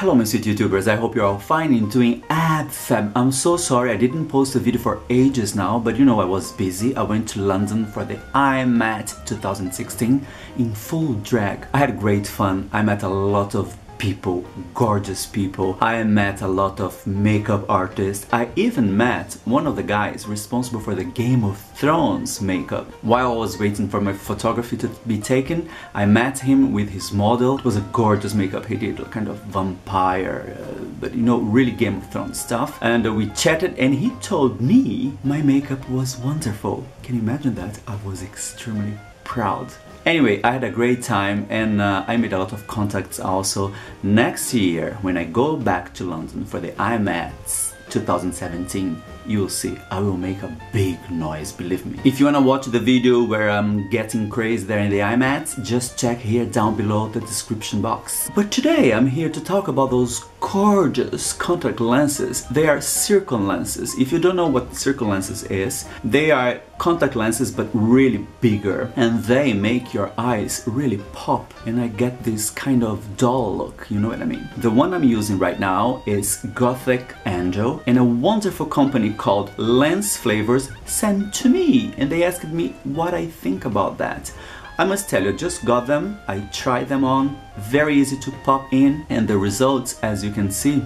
Hello my sweet YouTubers, I hope you're all fine and doing ABFAB. I'm so sorry I didn't post a video for ages now, but you know I was busy. I went to London for the IMATS 2016 in full drag. I had great fun. I met a lot of people, gorgeous people. I met a lot of makeup artists. I even met one of the guys responsible for the Game of Thrones makeup. While I was waiting for my photography to be taken, I met him with his model. It was a gorgeous makeup he did, kind of vampire, but you know, really Game of Thrones stuff. And we chatted and he told me my makeup was wonderful. Can you imagine that? I was extremely proud. Anyway, I had a great time and I made a lot of contacts also. Next year, when I go back to London for the IMATS 2017, you'll see, I will make a big noise, believe me. If you wanna watch the video where I'm getting crazy there in the IMATS, just check here down below the description box. But today I'm here to talk about those gorgeous contact lenses. They are circle lenses. If you don't know what circle lenses is, they are contact lenses but really bigger, and they make your eyes really pop, and I get this kind of doll look, you know what I mean? The one I'm using right now is Gothic Angel, and a wonderful company called Lens Flavors sent to me, and they asked me what I think about that. I must tell you, just got them, I tried them on, very easy to pop in, and the results, as you can see,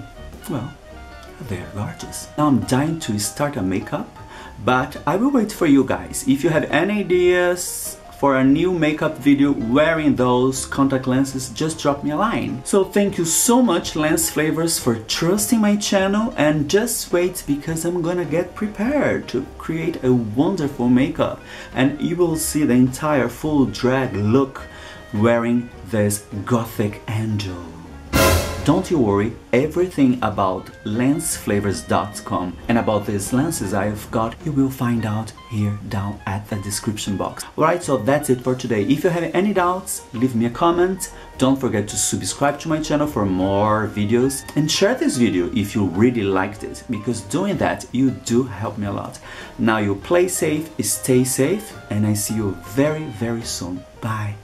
well, they are gorgeous. Now I'm dying to start a makeup, but I will wait for you guys. If you have any ideas for a new makeup video wearing those contact lenses, just drop me a line. So thank you so much, Lens Flavors, for trusting my channel, and just wait because I'm gonna get prepared to create a wonderful makeup, and you will see the entire full drag look wearing this Gothic Angel. Don't you worry, everything about LensFlavors.com and about these lenses I've got, you will find out here down at the description box. Alright, so that's it for today. If you have any doubts, leave me a comment. Don't forget to subscribe to my channel for more videos, and share this video if you really liked it, because doing that, you do help me a lot. Now you play safe, stay safe, and I see you very, very soon. Bye!